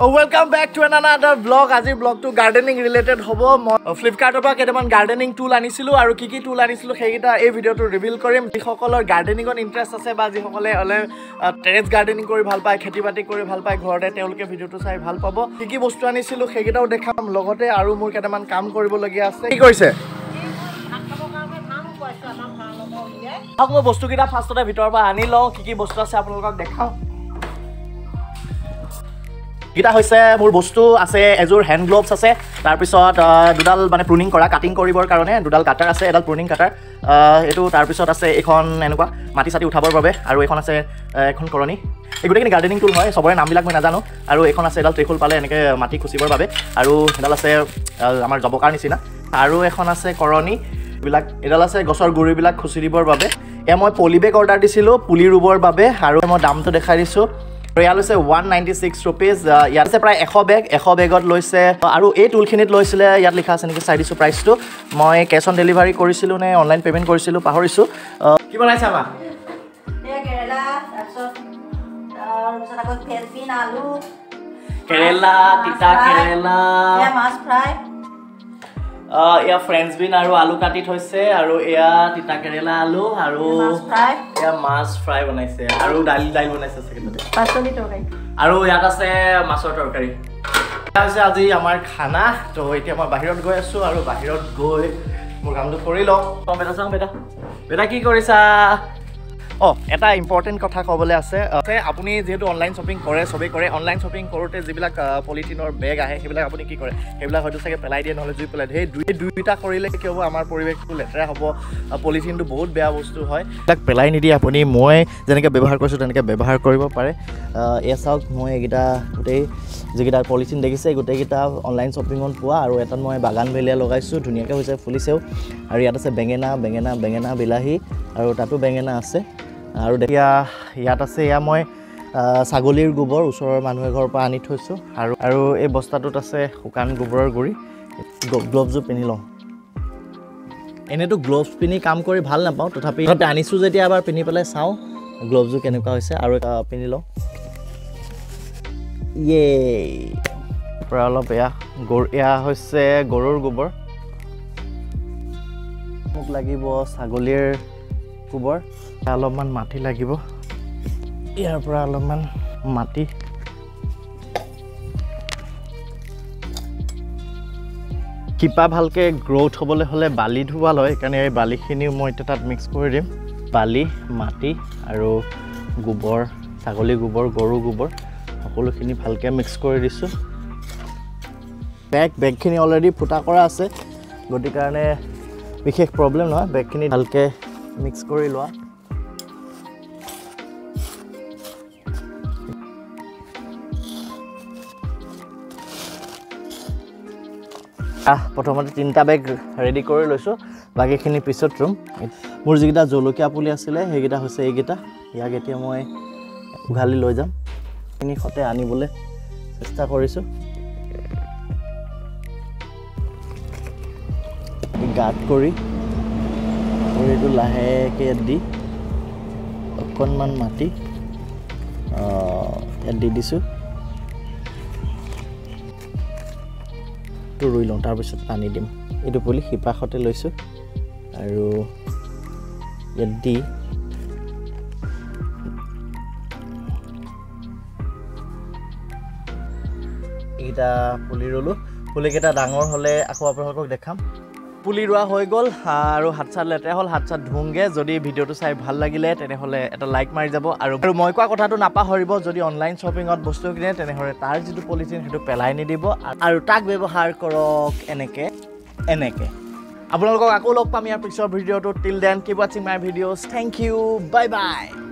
Welcome back to another vlog. Aji vlog to gardening related hobo. Flipkart pa ketaman gardening tool anisilu aru ki tool anisilu heita ei video to reveal korim. Jikhokolor gardening on interest ase ba jikhokole ole terrace gardening kori bhal pai, kheti bati kori bhal pai, ghorte teolke video to sai bhal pabo. Ki bostu anisilu heitao dekham logote aru mor ketaman kaam koribolagia ase. Ki koise? Apnalok bostu kita firstore bitor pa ani lo ki bostu ase apnalok dekhao. Kita হৈছে মোৰ বস্তু আছে এজোৰ hand gloves আছে তাৰ পিছত দুডাল মানে প্ৰুনিং কৰা কাটিং কৰিবৰ কাৰণে দুডাল কাটাৰ আছে এডাল প্ৰুনিং কাটাৰ এটো তাৰ পিছত আছে এখন এনেকুৱা মাটি সাটি উঠাবৰ বাবে আৰু এখন আছে এখন কৰনি এগুটেখিনি গাৰ্ডেনিং টুল হয় সবৰে নামবিলাক মই নাজানো আৰু এখন আছে এডাল ত্ৰিখল পালে এনেকৈ মাটি খুচিবৰ বাবে আৰু এডাল আছে আমাৰ জবকাৰ নিচিনা আৰু এখন আছে কৰনি বিলাক এডাল আছে গছৰ গুৰি বিলাক খুচি দিবৰ বাবে এ মই পলিবেগ অৰ্ডাৰ দিছিলো পুলি ৰুবৰ বাবে আৰু মই দামটো দেখাই দিছো Royal is 196 rupees. Yar se price 100 bag, 100 bagot loise. Aru ei tool khinit loisile yar likha ase niki side so price to. Moi cash on delivery korisilu ne online payment korisilu pahorisu. Ki banaisa ma? Ye kerela tarpisot tarpisot kelpin alu. Kerela, tita kerela. Ya mass fry. Ya friends bin aru alu kati thoise aru ya tita kerela alu aru mass fry. Ya mass fry banaise aru dal banaise sekete. Pasoli torkari. Aru yat ase masor torkari. Ase aji amar khana to etia amar bahirot goi asu aru bahirot goi mor kamdu korilo. Tom beta sang beta. Beta ki korisa? Oh, eta important kotha kobole ase. Ase apuni jehetu online shopping kore, sobe kore online shopping korote jibilak polythene or bag ahe, hebilak apuni ki kore? Hebilak hoitu sage pelai die nole jui pelai die. He duita korile ki hobo amar poribesh tu letera hobo. Polythene tu bahut beya bostu hoy. Tak pelai nidi apuni moi jeneke byabohar korisu teneke byabohar koribo pare. E sauk moi egita gotei jigita polythene dekise gotei kita online shopping on pua aru etan moi bagan belia logaisu dhuniake hoise fuliseu aru yat ase bengena bilahi aru tatu bengena ase. আৰু দেখিয়া ইয়াত আছে ইয়া মই ছাগলীৰ গোবৰ উছৰৰ মানুহে ঘৰ পৰা আনি থৈছো আৰু আৰু এই বস্তাটোত আছে শুকান গোবৰৰ গুৰি গ্লোভস পিনি লওঁ এনেটো গ্লোভস পিনি কাম কৰি ভাল নাপাওঁ তথাপি আনিছো যেতিয়া এবাৰ পিনি পেলাই চাও গ্লোভস কেনেকুৱা হৈছে আৰু এটা পিনি লওঁ ইয়ে পৰা অলপ ইয়া হৈছে গৰুৰ গোবৰ মোক লাগিব ছাগলীৰ গোবৰ অলপমান মাটি লাগিব ইয়াৰ পৰা অলপমান মাটি কিপা ভালকে গ্রোথ হবলে হলে বালি ধুবা লয় কারণে এই বালিখিনি মই তাত মিক্স কৰি দিম বালি মাটি আৰু গোবৰ ছাগলী গোবৰ গৰু গোবৰ সকলোখিনি ভালকে মিক্স কৰি দিছো বেগখিনি অলৰেডি ফুটা কৰা আছে গতি কাৰণে বিশেষ প্ৰব্লেম নহয় বেগখিনি ভালকে মিক্স কৰি লোৱা প্ৰথমতে তিনটা বেগ ৰেডি কৰি লৈছো বাকিখিনি পিছত ৰুম মোৰ যেগিটা জলকীয়া পুলি আছিলে হেগিটা হৈছে এইগিটা ইয়াক এতিয়া মই উঘালি লৈ যাম ইনি খতে আনিবলৈ চেষ্টা কৰিছো গাত কৰি এইটো লাহেকে দি অকণমান মাটি দি দিছো ৰুই লওঁ তাৰ পিছত পানী দিম এইটো পুলি হিপাখতে লৈছো আৰু দি এইটা পুলি ৰুলো পুলিকেইটা ডাঙৰ হ'লে আকৌ আপোনালোকক দেখাম পুলি ৰুৱা হৈ গ'ল আৰু হাতছাত লেতেৰা হ'ল হাতছাত ধুংগে যদি ভিডিওটো চাই ভাল লাগিলে তেনেহলে এটা লাইক মাৰি যাব আৰু মই কোৱা কথাটো নাপাহৰিব যদি অনলাইন শ্বপিংত বস্তু কিনে তেনেহলে তাৰ যেটো পলিথিন হেটো পেলাই নি দিব আৰু তাক ব্যৱহাৰ কৰক এনেকে এনেকে আপোনালোকক আকৌ লগ পাম ইয়াৰ পিছৰ ভিডিওটো till then keep watching my videos thank you bye by